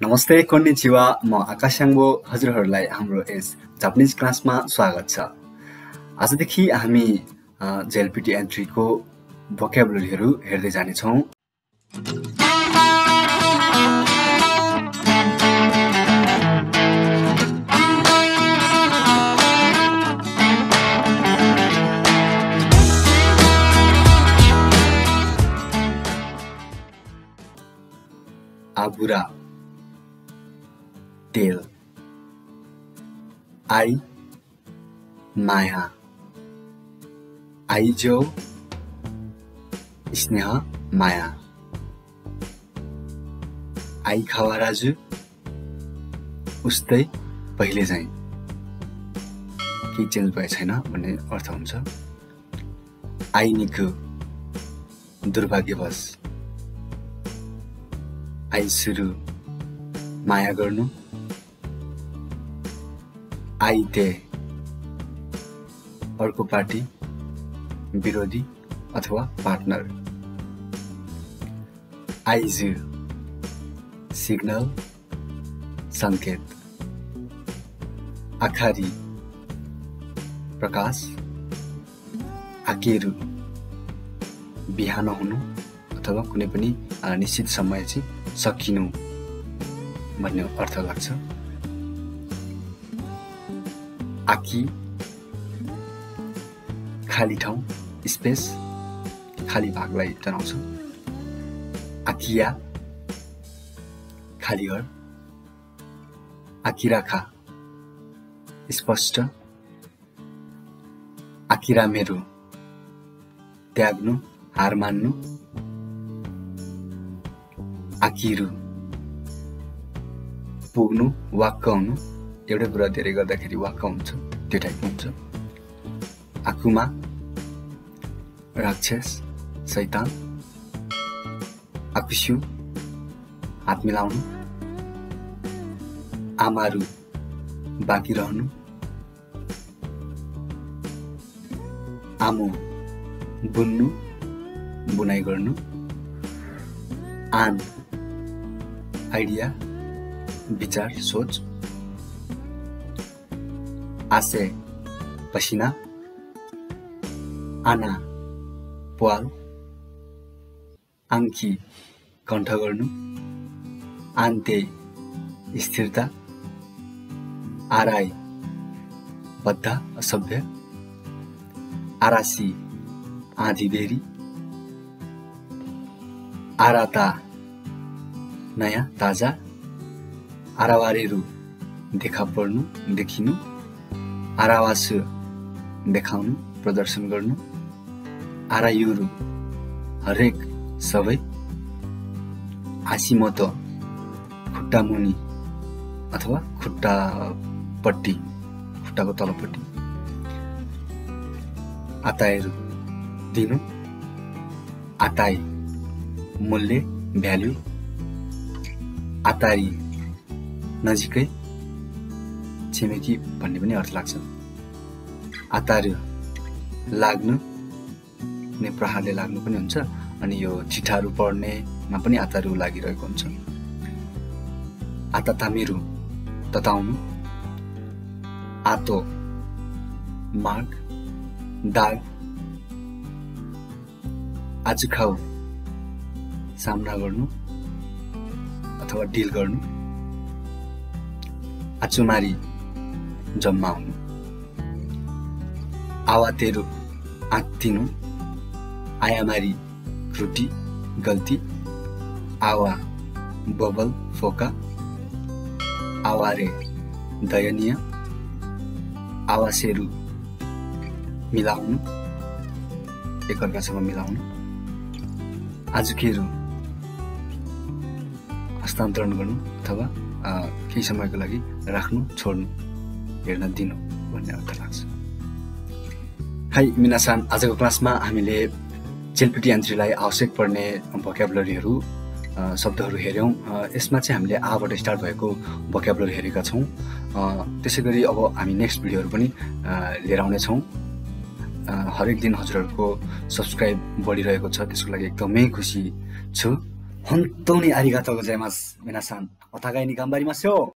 Namaste, konnichiwa, ma Akash Shyangbo हजुरहरुलाई हाम्रो यस Japanese क्लासमा स्वागत छ। आजदेखि हामी JLPT entry को vocabularyहरु हेर्दै जाने छौं। Abura Tail Ai Maya Aijo Sneha Maya Aikawaraju Ustai Pahle Jai Ki change bhaeko chaina भन्ने अर्थ हुन्छ। आइनिकु दुर्भाग्यवश आइसुरु माया गर्नु आइते अर्को पार्टी विरोधी अथवा पार्टनर आइजु सिग्नल संकेत आखारी प्रकाश आकेरु बिहान हुनु अथवा कुनै पनि निश्चित समय चाहिँ सकिनु भन्ने अर्थ लाग्छ। आकी खाली ठाउँ स्पेस खाली भागलाई जनाउँछ। आकिया खाली घर आकिराखा स्पष्ट आकिरा मेरो त्याग्नु हार मान्नु आकिरु पुग्नु वाक्काउनु एउटा कुरा धेरै गर्दाखेरि वाक्क हुन्छ त्यो टाइप हुन्छ। आकुमा राक्षस शैतान आकुशु हात मिलाउनु आमारु बाकी रहनु आमु बुन्नु बुनाइ गर्नु आन आइडिया विचार सोच आसे पसीना आना प्वाल आंखी कण्ठ गर्नु आन्ते स्थिरता आराई बद्धा असभ्य आरासी आँधीबेरी आराता नया ताजा आरावारेरु देखा पर्नु देखिनु आरावासु देखाउनु प्रदर्शन गर्नु आरायुरु हरेक सबै आसिमोतो खुट्टा मुनि अथवा खुट्टा पट्टी खुट्टाको तलपट्टि आताएरु दिनु आताई मूल्य भ्यालु आतारी नजिकै छिमेकी भन्ने पनि अर्थ लाग्छ। आतार्य लाग्नु ने प्रहारले लाग्नु पनि हुन्छ अनि यो छिठारु पढ्नेमा पनि आतारु लागिरहेको हुन्छ। आतातामिरु तताउनु आतो मार्ग दाग आजुखाउ सामना गर्नु अथवा डील गर्नु आचुमारी जम्मा हुनु आवातेरु आत्तिनु आयामारी त्रुटि गल्ती आवा बबल फोका आवारे दयनीय आवासेरु मिलाउनु एकअर्कासँग मिलाउनु आजुकेरु हस्तान्तरण गर्नु अथवा केही समयको लागि राख्नु छोड्नु हेर्न दिनु भन्ने अर्थ लाग्छ। हाय मिनासान, आजको क्लासमा हामीले JLPT entryलाई आवश्यक पर्ने भोक्याबुलरीहरु शब्दहरु हेर्यौं। यसमा चाहिँ हामीले आबाट स्टार्ट भएको भोक्याबुलरी हेरेका छौं। त्यसैगरी अब हामी नेक्स्ट भिडियोहरु पनि लिएर आउने छौं। हरेक दिन हजुरहरुको सब्स्क्राइब बढिरहेको छ त्यसको लागि एकदमै खुसी छु। 本当にありがとうございます。皆さん、お互いに頑張りましょう。